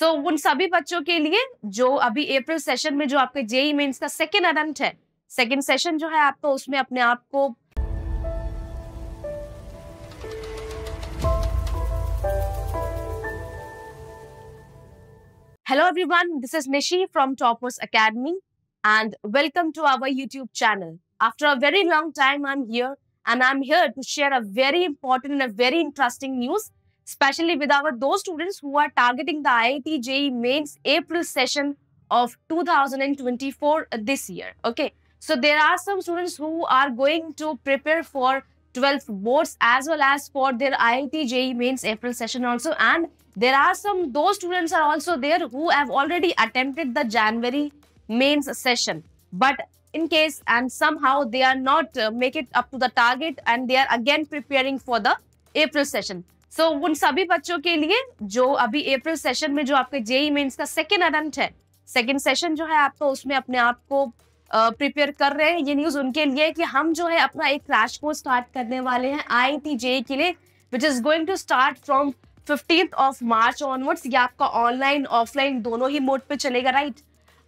सो उन सभी बच्चों के लिए जो अभी अप्रैल सेशन में जो आपके जेईई मेंस का सेकंड अटेम्प्ट है, सेकंड सेशन जो है आपको उसमें अपने आप को Hello everyone, this is Nishi from Toppers Academy and welcome to our YouTube channel. After a very long time I'm here and I'm here to share a very important and a very interesting news, especially with our those students who are targeting the IIT JEE mains April session of 2024 this year. Okay, so there are some students who are going to prepare for 12th boards as well as for their IIT JEE mains April session also, and there are some those students are also there who have already attempted the January mains session, but in case and somehow they are not make it up to the target and they are again preparing for the April session. So उन सभी बच्चों के लिए जो अभी April session में जो आपके JEE mains का second attempt है, second session जो है आपको उसमें अपने आप को प्रिपेयर कर रहे हैं, ये न्यूज उनके लिए कि हम जो है अपना एक क्रैश कोर्स स्टार्ट करने वाले हैं IIT JEE के लिए, which is going to start from 15th of March onwards. ये आपका ऑनलाइन ऑफलाइन दोनों ही मोड पे चलेगा, राइट.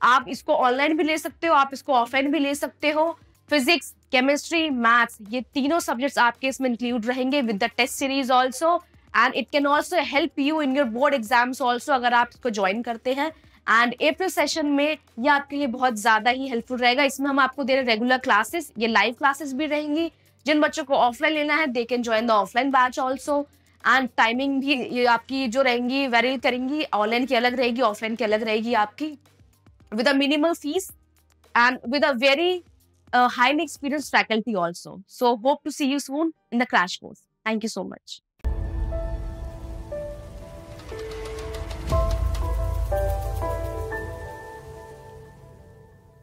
आप इसको ऑनलाइन भी ले सकते हो, आप इसको ऑफलाइन भी ले सकते हो. फिजिक्स, केमिस्ट्री, मैथ्स, ये तीनों सब्जेक्ट्स आपके इसमें इंक्लूड रहेंगे with the test series also, and it can also help you in your board exams also अगर आप इसको ज्वाइन करते हैं. एंड अप्रैल सेशन में ये आपके लिए बहुत ज़्यादा ही हेल्पफुल रहेगा. इसमें हम आपको दे रहे रेगुलर क्लासेस, ये लाइव क्लासेस भी रहेंगी. जिन बच्चों को ऑफलाइन लेना है they can join the offline batch also, and timing भी ये आपकी जो रहेंगी वेरी करेंगी, ऑनलाइन की अलग रहेगी, ऑफलाइन की अलग रहेगी आपकी, with a minimal fees and with a very highly experience faculty also. So hope to see you soon in the crash course. Thank you so much.